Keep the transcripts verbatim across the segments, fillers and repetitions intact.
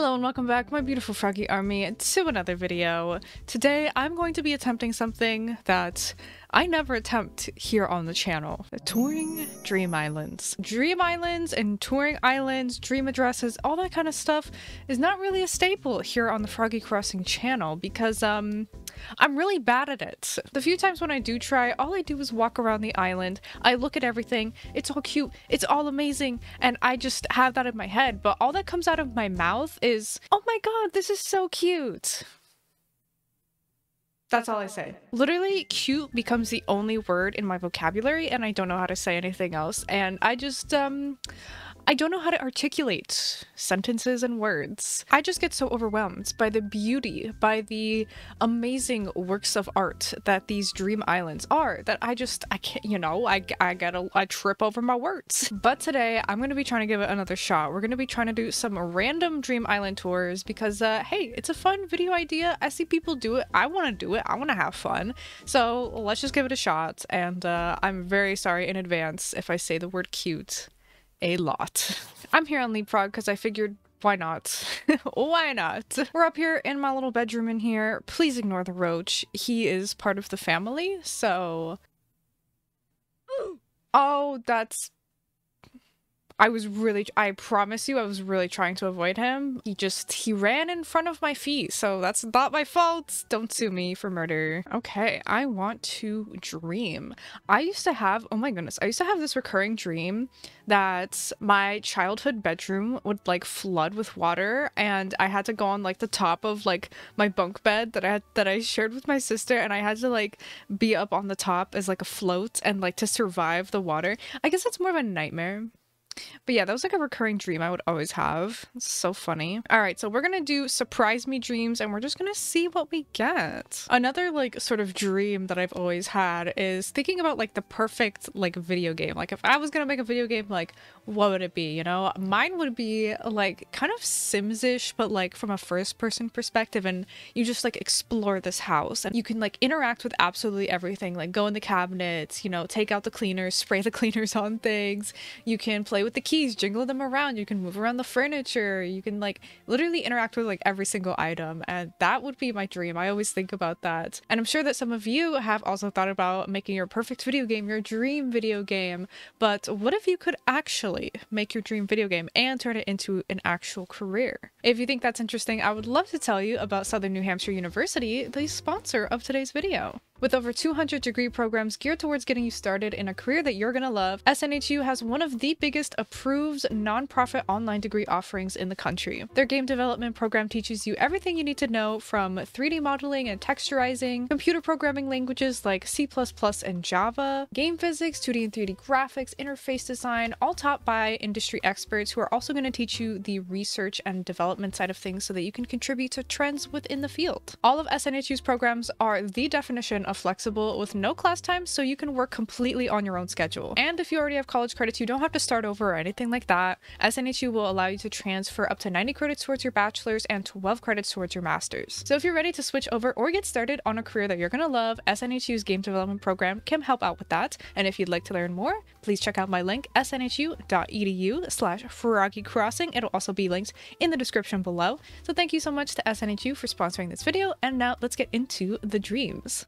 Hello and welcome back, my beautiful Froggy Army, to another video. Today I'm going to be attempting something that I never attempt here on the channel. Touring Dream Islands. Dream Islands and touring islands, dream addresses, all that kind of stuff is not really a staple here on the Froggy Crossing channel because um, I'm really bad at it. The few times when I do try, all I do is walk around the island, I look at everything, it's all cute, it's all amazing, and I just have that in my head, but all that comes out of my mouth is, oh my god, this is so cute. That's all I say. Literally, cute becomes the only word in my vocabulary, and I don't know how to say anything else. And I just, um, I don't know how to articulate sentences and words. I just get so overwhelmed by the beauty, by the amazing works of art that these dream islands are, that I just, I can't, you know, I, I gotta, I trip over my words. But today, I'm gonna be trying to give it another shot. We're gonna be trying to do some random dream island tours because, uh, hey, it's a fun video idea. I see people do it. I wanna do it. I want to have fun, so let's just give it a shot. And uh, I'm very sorry in advance if I say the word cute a lot. I'm here on Leapfrog because I figured, why not? Why not? We're up here in my little bedroom in here. Please ignore the roach. He is part of the family, so... Oh, that's... I was really, I promise you, I was really trying to avoid him. He just, he ran in front of my feet, so that's not my fault. Don't sue me for murder. Okay, I want to dream. I used to have, oh my goodness, I used to have this recurring dream that my childhood bedroom would like flood with water, and I had to go on like the top of like my bunk bed that I had, that I shared with my sister, and I had to like be up on the top as like a float and like to survive the water. I guess that's more of a nightmare. But yeah, that was like a recurring dream I would always have. It's so funny. All right, so we're gonna do surprise me dreams, and we're just gonna see what we get. Another like sort of dream that I've always had is thinking about like the perfect like video game. Like if I was gonna make a video game, like what would it be, you know? Mine would be like kind of Sims-ish, but like from a first person perspective, and you just like explore this house and you can like interact with absolutely everything. Like go in the cabinets, you know, take out the cleaners, spray the cleaners on things. You can play with with the keys, jingle them around, you can move around the furniture, you can like literally interact with like every single item, and that would be my dream. I always think about that, and I'm sure that some of you have also thought about making your perfect video game, your dream video game. But what if you could actually make your dream video game and turn it into an actual career? If you think that's interesting, I would love to tell you about Southern New Hampshire University, the sponsor of today's video. With over two hundred degree programs geared towards getting you started in a career that you're gonna love, S N H U has one of the biggest approved nonprofit online degree offerings in the country. Their game development program teaches you everything you need to know, from three D modeling and texturizing, computer programming languages like C plus plus and Java, game physics, two D and three D graphics, interface design, all taught by industry experts who are also gonna teach you the research and development side of things so that you can contribute to trends within the field. All of S N H U's programs are the definition of flexible, with no class time, so you can work completely on your own schedule. And if you already have college credits, you don't have to start over or anything like that. S N H U will allow you to transfer up to ninety credits towards your bachelor's and twelve credits towards your master's. So if you're ready to switch over or get started on a career that you're gonna love, S N H U's game development program can help out with that. And if you'd like to learn more, please check out my link, s n h u dot e d u slash froggy crossing. It'll also be linked in the description below. So thank you so much to S N H U for sponsoring this video, and now let's get into the dreams.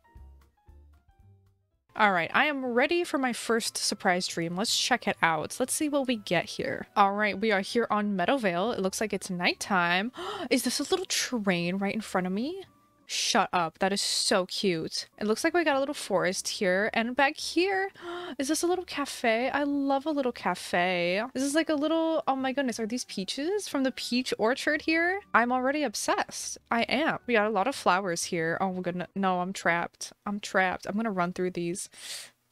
All right, I am ready for my first surprise dream. Let's check it out. Let's see what we get here. All right, we are here on Meadowvale. It looks like it's nighttime. Is this a little train right in front of me? Shut up. That is so cute. It looks like we got a little forest here. And back here, is this a little cafe? I love a little cafe. This is like a little... Oh my goodness, are these peaches from the peach orchard here? I'm already obsessed. I am. We got a lot of flowers here. Oh my goodness. No, I'm trapped. I'm trapped. I'm gonna run through these.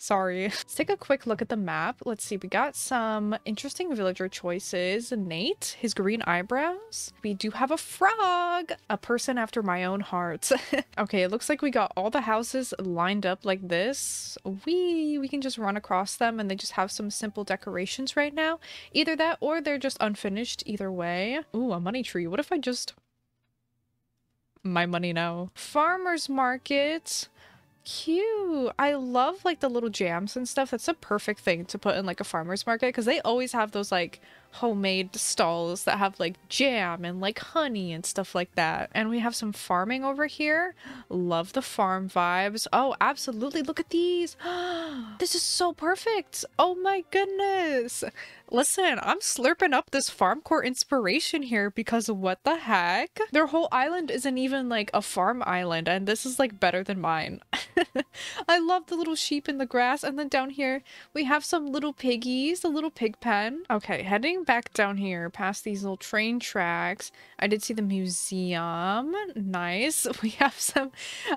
Sorry. Let's take a quick look at the map. Let's see. We got some interesting villager choices. Nate, his green eyebrows. We do have a frog, a person after my own heart. Okay, it looks like we got all the houses lined up like this. We we can just run across them, and they just have some simple decorations right now. Either that or they're just unfinished. Either way. Ooh, a money tree. What if I just... My money now. Farmer's market. Cute. I love like the little jams and stuff. That's a perfect thing to put in like a farmer's market, because they always have those like homemade stalls that have like jam and like honey and stuff like that. And we have some farming over here. Love the farm vibes. Oh, absolutely. Look at these. This is so perfect. Oh my goodness. Listen, I'm slurping up this farm court inspiration here because what the heck? Their whole island isn't even like a farm island, and this is like better than mine. I love the little sheep in the grass, and then down here we have some little piggies, a little pig pen. Okay, heading back down here past these little train tracks. I did see the museum. Nice. We have some...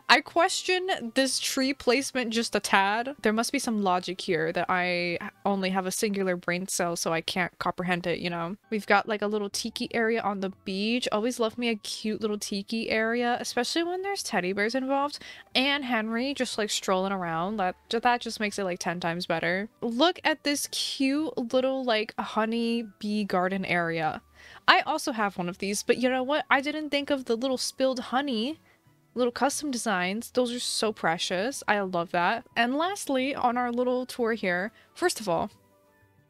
I question this tree placement just a tad. There must be some logic here that I only have a singular brain cell, so I can't comprehend it, you know? We've got like a little tiki area on the beach. Always love me a cute little tiki area, especially when there's teddy bears involved. And Henry just like strolling around. That, that just makes it like ten times better. Look at this cute little like honey bee garden area. I also have one of these, but you know what? I didn't think of the little spilled honey. Little custom designs. Those are so precious. I love that. And lastly, on our little tour here, first of all,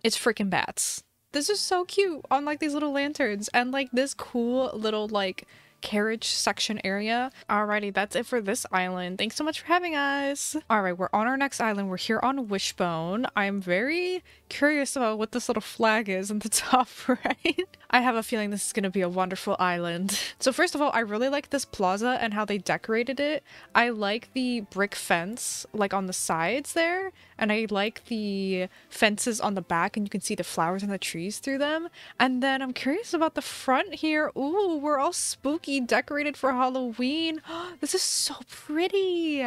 it's freaking bats. This is so cute on like these little lanterns and like this cool little like carriage section area. Alrighty, that's it for this island. Thanks so much for having us. Alright, we're on our next island. We're here on Wishbone. I'm very curious about what this little flag is in the top right. I have a feeling this is going to be a wonderful island. So first of all, I really like this plaza and how they decorated it. I like the brick fence like on the sides there, and I like the fences on the back, and you can see the flowers and the trees through them. And then I'm curious about the front here. Ooh, we're all spooky decorated for Halloween. This is so pretty.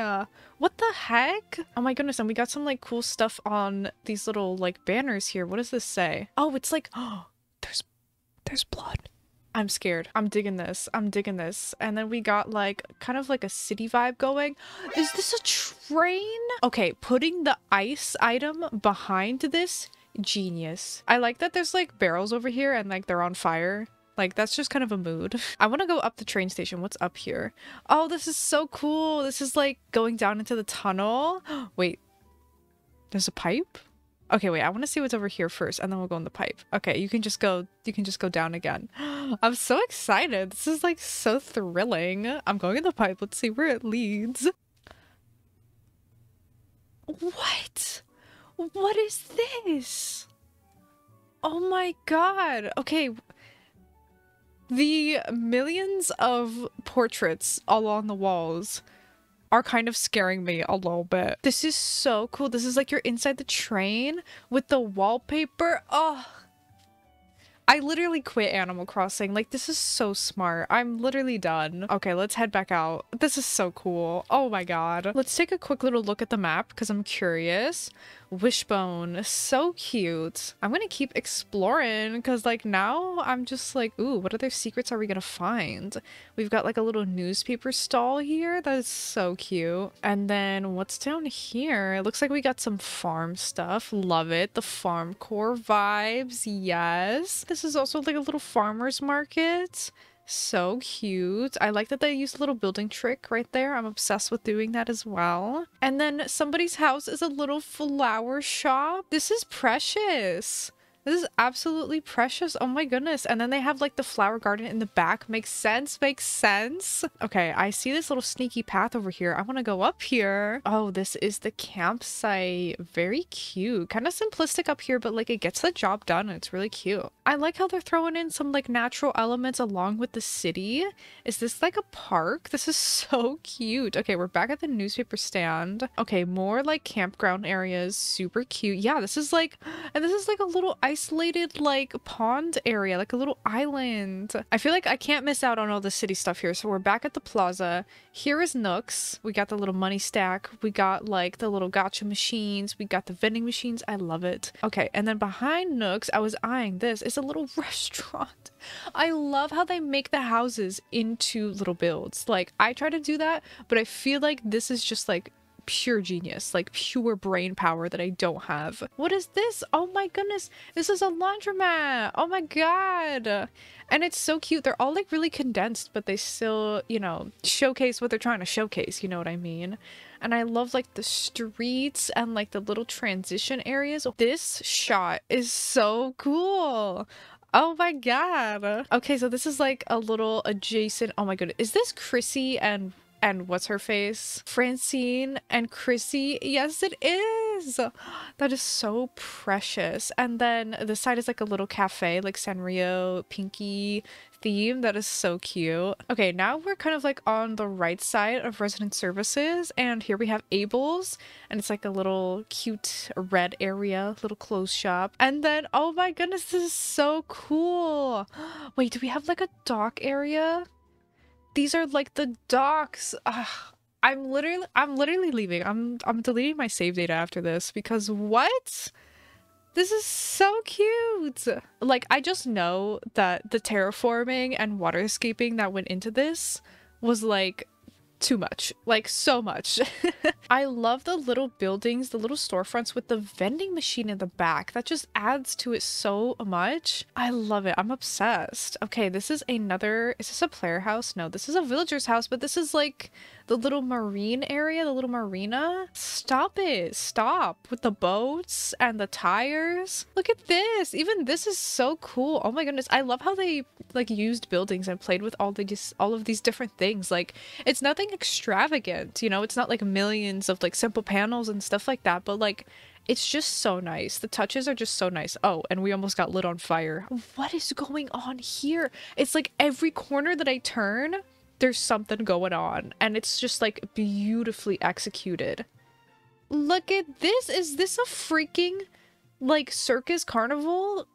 What the heck? Oh my goodness. And we got some like cool stuff on these little like banners here. What does this say? Oh, it's like, oh, there's there's blood. I'm scared. I'm digging this. I'm digging this. And then we got like kind of like a city vibe going. Is this a train? Okay, putting the ice item behind this, genius. I like that there's like barrels over here and like they're on fire. Like, that's just kind of a mood. I want to go up the train station. What's up here? Oh, this is so cool. This is like going down into the tunnel. Wait, there's a pipe? Okay, wait, I want to see what's over here first, and then we'll go in the pipe. Okay, you can just go, you can just go down again. I'm so excited. This is like so thrilling. I'm going in the pipe. Let's see where it leads. What? What is this? Oh my god. Okay. The millions of portraits along the walls are kind of scaring me a little bit. This is so cool. This is like you're inside the train with the wallpaper. Oh, I literally quit Animal Crossing. Like, this is so smart. I'm literally done. Okay, let's head back out. This is so cool. Oh my god. Let's take a quick little look at the map because I'm curious. Wishbone. So cute. I'm gonna keep exploring because, like, now I'm just like, ooh, what other secrets are we gonna find? We've got, like, a little newspaper stall here. That is so cute. And then what's down here? It looks like we got some farm stuff. Love it. The farm core vibes. Yes. This is also like a little farmer's market. So cute. I like that they used a little building trick right there. I'm obsessed with doing that as well. And then somebody's house is a little flower shop. This is precious. This is absolutely precious. Oh my goodness. And then they have like the flower garden in the back. Makes sense. Makes sense. Okay, I see this little sneaky path over here. I want to go up here. Oh, this is the campsite. Very cute. Kind of simplistic up here, but like it gets the job done. It's really cute. I like how they're throwing in some like natural elements along with the city. Is this like a park? This is so cute. Okay, we're back at the newspaper stand. Okay, more like campground areas. Super cute. Yeah, this is like, and this is like a little ice isolated like pond area, like a little island. I feel like I can't miss out on all the city stuff here. So we're back at the plaza. Here is Nook's. We got the little money stack. We got like the little gacha machines. We got the vending machines. I love it. Okay, and then behind Nook's, I was eyeing this. It's a little restaurant. I love how they make the houses into little builds. Like, I try to do that, but I feel like this is just like pure genius, like pure brain power that I don't have. What is this? Oh my goodness, this is a laundromat. Oh my god. And it's so cute. They're all like really condensed, but they still, you know, showcase what they're trying to showcase, you know what I mean? And I love like the streets and like the little transition areas. This shot is so cool. Oh my god. Okay, so this is like a little adjacent. Oh my goodness. Is this Chrissy and and what's her face? Francine and Chrissy? Yes, it is. That is so precious. And then the side is like a little cafe, like Sanrio Pinky theme. That is so cute. Okay, now we're kind of like on the right side of resident services, and here we have Abel's, and it's like a little cute red area, little clothes shop. And then, oh my goodness, this is so cool. Wait, do we have like a dock area? These are like the docks. Ugh, I'm literally I'm literally leaving. I'm I'm deleting my save data after this because what? This is so cute. Like, I just know that the terraforming and waterscaping that went into this was like too much, like so much. I love the little buildings, the little storefronts with the vending machine in the back. That just adds to it so much. I love it. I'm obsessed. Okay, this is another, is this a player house? No, this is a villager's house, but this is like the little marine area, the little marina. Stop it. Stop with the boats and the tires. Look at this. Even this is so cool. Oh my goodness. I love how they like used buildings and played with all these, all of these different things. Like, it's nothing extravagant, you know, it's not like millions of like simple panels and stuff like that, but like it's just so nice. The touches are just so nice. Oh, and we almost got lit on fire. What is going on here? It's like every corner that I turn, there's something going on, and it's just like beautifully executed. Look at this. Is this a freaking like circus carnival?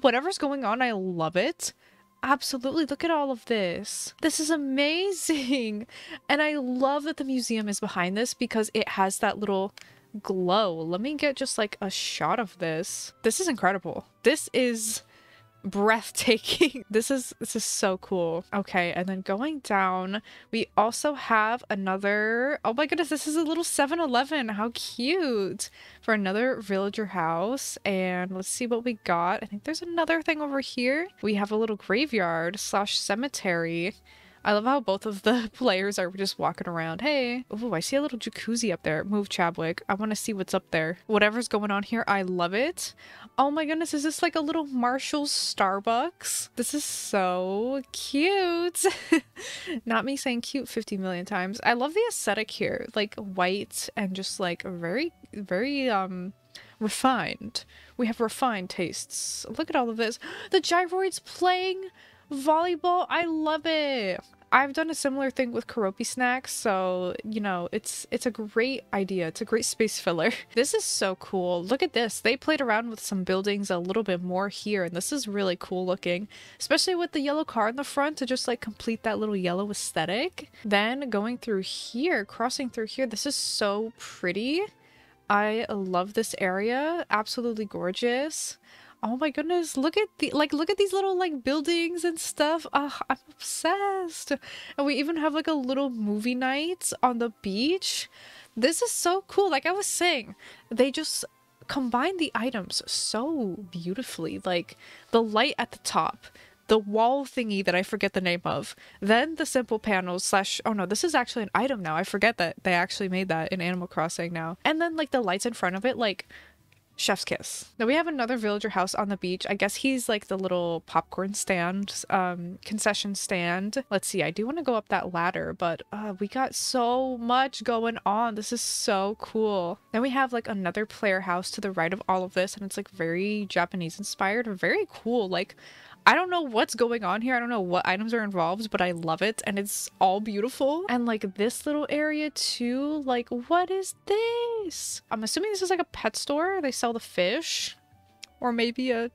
Whatever's going on, I love it. Absolutely. Look at all of this. This is amazing. And I love that the museum is behind this because it has that little glow. Let me get just like a shot of this. This is incredible. This is breathtaking. This is this is so cool. Okay, and then going down, we also have another, oh my goodness, this is a little seven eleven. How cute. For another villager house. And let's see what we got. I think there's another thing over here. We have a little graveyard slash cemetery. I love how both of the players are just walking around. Hey. Oh, I see a little jacuzzi up there. Move, Chadwick. I want to see what's up there. Whatever's going on here, I love it. Oh my goodness, is this like a little Marshall's Starbucks? This is so cute. Not me saying cute fifty million times. I love the aesthetic here. Like white and just like very, very um refined. We have refined tastes. Look at all of this. The gyroid's playing volleyball. I love it. I've done a similar thing with Karopi snacks, so you know, it's it's a great idea. It's a great space filler. This is so cool. Look at this. They played around with some buildings a little bit more here, and this is really cool looking, especially with the yellow car in the front to just like complete that little yellow aesthetic. Then going through here, crossing through here, this is so pretty. I love this area. Absolutely gorgeous. Oh my goodness, look at the like look at these little like buildings and stuff. Ugh, I'm obsessed. And we even have like a little movie night on the beach. This is so cool. Like I was saying, they just combine the items so beautifully. Like the light at the top, the wall thingy that I forget the name of, then the simple panels slash, oh no, this is actually an item now. I forget that they actually made that in Animal Crossing now. And then like the lights in front of it, like chef's kiss. Now we have another villager house on the beach. I guess he's like the little popcorn stand, um, concession stand. Let's see. I do want to go up that ladder, but uh, we got so much going on. This is so cool. Then we have like another player house to the right of all of this, and it's like very Japanese inspired, very cool. Like, I don't know what's going on here. I don't know what items are involved, but I love it, and it's all beautiful. And like this little area too, like what is this? I'm assuming this is like a pet store. They sell the fish, or maybe a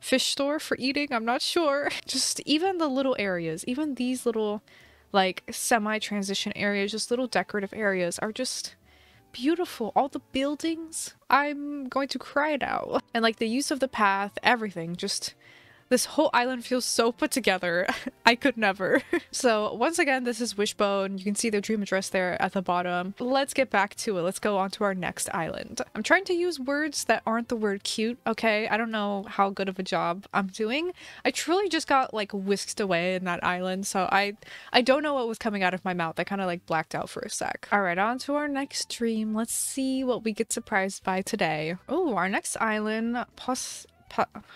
fish store for eating. I'm not sure. Just even the little areas, even these little like semi-transition areas, just little decorative areas are just beautiful. All the buildings, I'm going to cry it out. And like the use of the path, everything, just this whole island feels so put together. I could never. So once again, this is Wishbone. You can see their dream address there at the bottom. Let's get back to it. Let's go on to our next island. I'm trying to use words that aren't the word cute, okay? I don't know how good of a job I'm doing. I truly just got like whisked away in that island, so I I don't know what was coming out of my mouth. I kind of like blacked out for a sec. All right, on to our next dream. Let's see what we get surprised by today. Oh, our next island, Pos...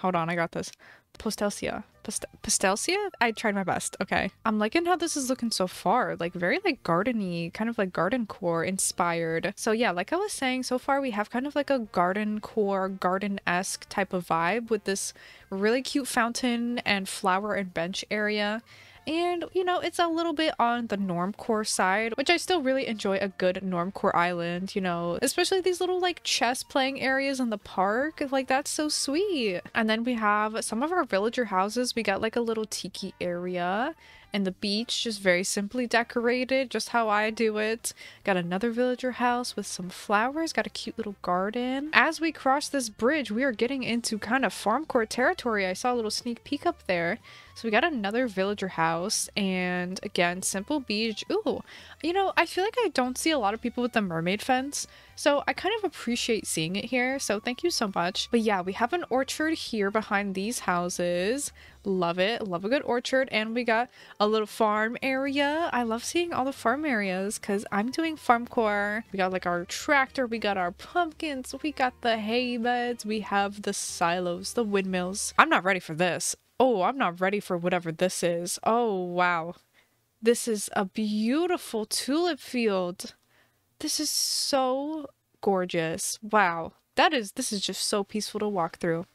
Hold on, I got this. Postelsia. Post Postelsia? I tried my best. Okay. I'm liking how this is looking so far. Like, very, like, garden-y. Kind of, like, garden core inspired. So, yeah, like I was saying, so far we have kind of, like, a garden core, garden-esque type of vibe with this really cute fountain and flower and bench area. And, you know, it's a little bit on the normcore side, which I still really enjoy a good normcore island, you know, especially these little like chess playing areas in the park. Like, that's so sweet. And then we have some of our villager houses. We got like a little tiki area. And the beach, just very simply decorated, just how I do it. Got another villager house with some flowers, got a cute little garden. As we cross this bridge, we are getting into kind of farmcore territory. I saw a little sneak peek up there. So we got another villager house, and again, simple beach. Ooh, you know, I feel like I don't see a lot of people with the mermaid fence, so I kind of appreciate seeing it here, so thank you so much. But yeah, we have an orchard here behind these houses. Love it. Love a good orchard. And we got a little farm area. I love seeing all the farm areas because I'm doing farmcore. We got like our tractor. We got our pumpkins. We got the hay beds. We have the silos, the windmills. I'm not ready for this. Oh, I'm not ready for whatever this is. Oh, wow. This is a beautiful tulip field. This is so gorgeous. Wow. That is, this is just so peaceful to walk through.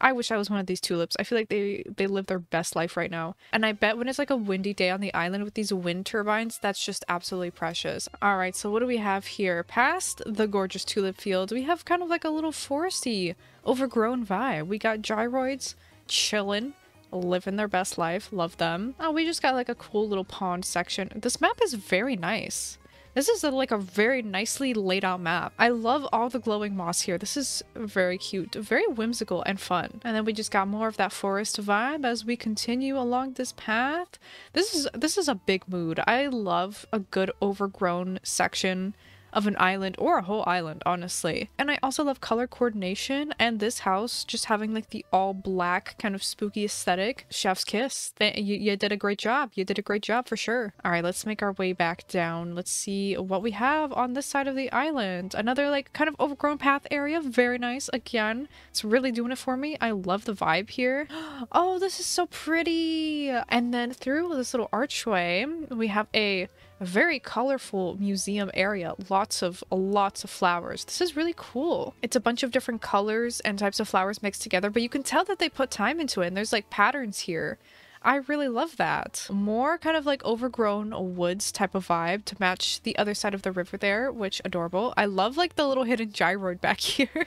I wish I was one of these tulips. I feel like they, they live their best life right now. And I bet when it's like a windy day on the island with these wind turbines, that's just absolutely precious. All right, so what do we have here? Past the gorgeous tulip field, we have kind of like a little foresty, overgrown vibe. We got gyroids chilling, living their best life. Love them. Oh, we just got like a cool little pond section. This map is very nice. This is a, like a very nicely laid out map. I love all the glowing moss here. This is very cute, very whimsical and fun. And then we just got more of that forest vibe as we continue along this path. This is this is a big mood. I love a good overgrown section of an island or a whole island, honestly. And I also love color coordination and this house just having like the all black kind of spooky aesthetic. Chef's kiss. Th you, you did a great job. You did a great job for sure. All right, let's make our way back down. Let's see what we have on this side of the island. Another like kind of overgrown path area. Very nice. Again, it's really doing it for me. I love the vibe here. Oh, this is so pretty. And then through this little archway, we have a very colorful museum area. Lots of lots of flowers. This is really cool. It's a bunch of different colors and types of flowers mixed together, but you can tell that they put time into it and there's like patterns here. I really love that. More kind of like overgrown woods type of vibe to match the other side of the river there, which adorable. I love like the little hidden gyroid back here.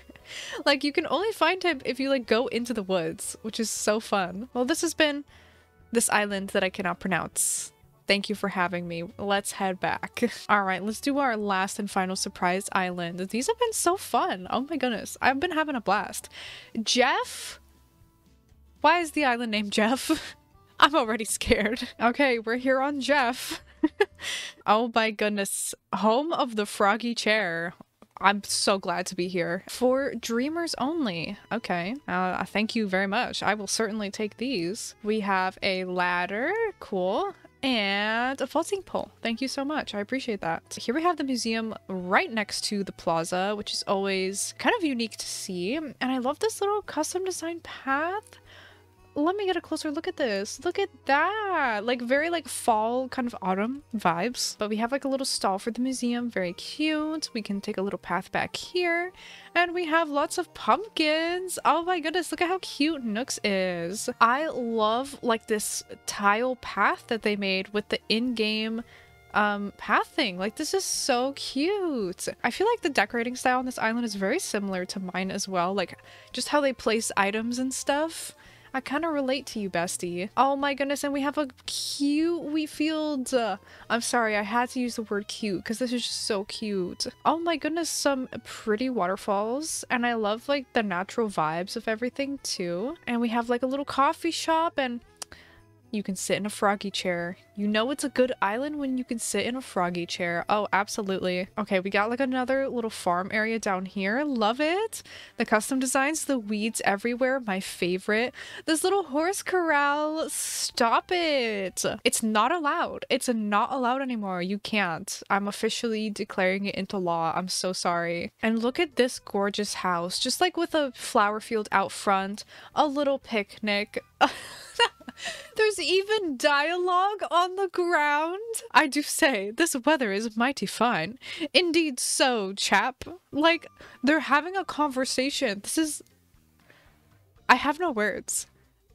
Like, you can only find him if you like go into the woods, which is so fun. Well, this has been this island that I cannot pronounce. Thank you for having me. Let's head back. All right, let's do our last and final surprise island. These have been so fun. Oh my goodness. I've been having a blast. Jeff? Why is the island named Jeff? I'm already scared. Okay, we're here on Jeff. Oh my goodness. Home of the froggy chair. I'm so glad to be here. For dreamers only. Okay. Uh, thank you very much. I will certainly take these. We have a ladder. Cool. And a floating pole. Thank you so much. I appreciate that. Here we have the museum right next to the plaza, which is always kind of unique to see. And I love this little custom designed path. Let me get a closer look at this. Look at that. Like, very like fall, kind of autumn vibes. But we have like a little stall for the museum. Very cute. We can take a little path back here. And we have lots of pumpkins. Oh my goodness, look at how cute Nooks is. I love like this tile path that they made with the in-game um, path thing. Like, this is so cute. I feel like the decorating style on this island is very similar to mine as well. Like, just how they place items and stuff. I kind of relate to you, bestie. Oh my goodness, and we have a cute wheat field. Uh, I'm sorry, I had to use the word cute because this is just so cute. Oh my goodness, some pretty waterfalls. And I love like the natural vibes of everything too. And we have like a little coffee shop and You can sit in a froggy chair. You know it's a good island when you can sit in a froggy chair. Oh, absolutely. Okay, we got like another little farm area down here. Love it. The custom designs, the weeds everywhere, my favorite. This little horse corral, stop it. It's not allowed. It's not allowed anymore. You can't. I'm officially declaring it into law. I'm so sorry. And look at this gorgeous house. Just like with a flower field out front, a little picnic. There's even dialogue on the ground. I do say, this weather is mighty fine. Indeed so, chap. Like, they're having a conversation. This is... I have no words.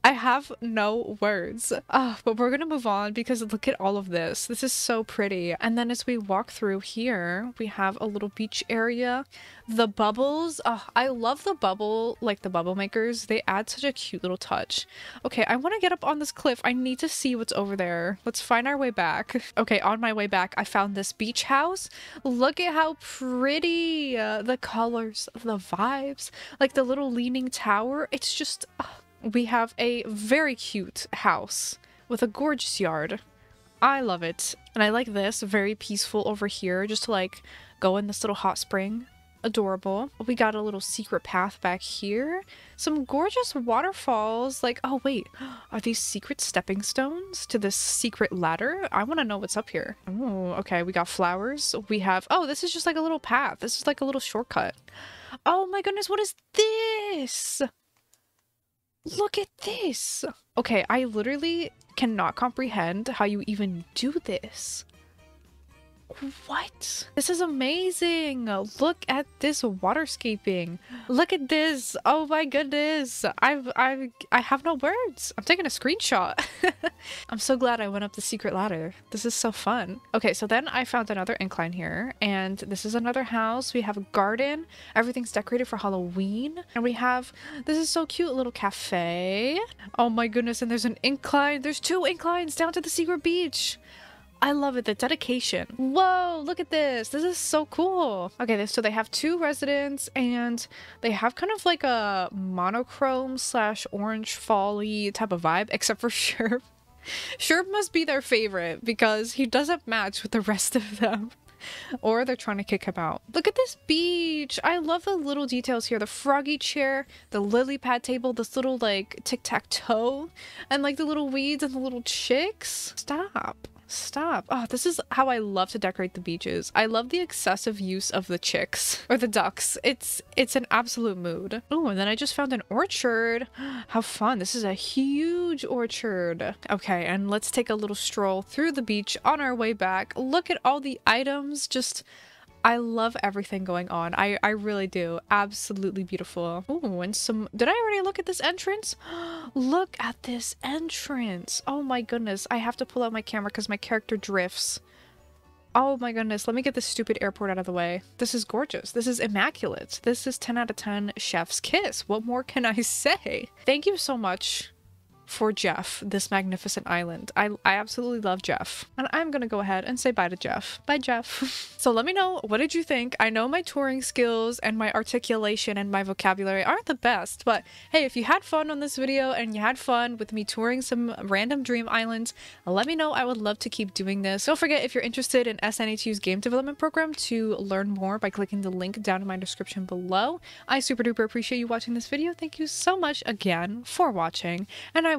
I have no words. Uh, but we're gonna move on because look at all of this. This is so pretty. And then as we walk through here, we have a little beach area. The bubbles. Uh, I love the bubble, like the bubble makers. They add such a cute little touch. Okay, I want to get up on this cliff. I need to see what's over there. Let's find our way back. Okay, on my way back, I found this beach house. Look at how pretty. Uh, the colors, the vibes, like the little leaning tower. It's just... Uh, we have a very cute house with a gorgeous yard. I love it. And I like this, very peaceful over here, just to like go in this little hot spring. Adorable. We got a little secret path back here. Some gorgeous waterfalls. Like, oh wait, are these secret stepping stones to this secret ladder? I want to know what's up here. Oh, okay, we got flowers. We have, oh, this is just like a little path. This is like a little shortcut. Oh my goodness, what is this? Look at this! Okay, I literally cannot comprehend how you even do this. What? This is amazing! Look at this waterscaping! Look at this! Oh my goodness! I've, I've, I have no words! I'm taking a screenshot! I'm so glad I went up the secret ladder. This is so fun. Okay, so then I found another incline here, and this is another house. We have a garden. Everything's decorated for Halloween. And we have, this is so cute, a little cafe. Oh my goodness, and there's an incline. There's two inclines down to the secret beach! I love it, the dedication. Whoa, look at this. This is so cool. Okay, so they have two residents and they have kind of like a monochrome slash orange folly type of vibe, except for Sherp. Sherp must be their favorite because he doesn't match with the rest of them. Or they're trying to kick him out. Look at this beach. I love the little details here. The froggy chair, the lily pad table, this little like tic-tac-toe, and like the little weeds and the little chicks. Stop. Stop. Oh, this is how I love to decorate the beaches. I love the excessive use of the chicks or the ducks. It's it's an absolute mood. Oh, and then I just found an orchard. How fun. This is a huge orchard. Okay, and let's take a little stroll through the beach on our way back. Look at all the items. Just... I love everything going on. I, I really do. Absolutely beautiful. Oh, and some... Did I already look at this entrance? Look at this entrance. Oh my goodness. I have to pull out my camera because my character drifts. Oh my goodness. Let me get this stupid airport out of the way. This is gorgeous. This is immaculate. This is ten out of ten chef's kiss. What more can I say? Thank you so much for Jeff, this magnificent island. I, I absolutely love Jeff. And I'm gonna go ahead and say bye to Jeff. Bye, Jeff. So let me know, what did you think? I know my touring skills and my articulation and my vocabulary aren't the best, but hey, if you had fun on this video and you had fun with me touring some random dream islands, let me know. I would love to keep doing this. Don't forget, if you're interested in S N H U's game development program, to learn more by clicking the link down in my description below. I super duper appreciate you watching this video. Thank you so much again for watching, and I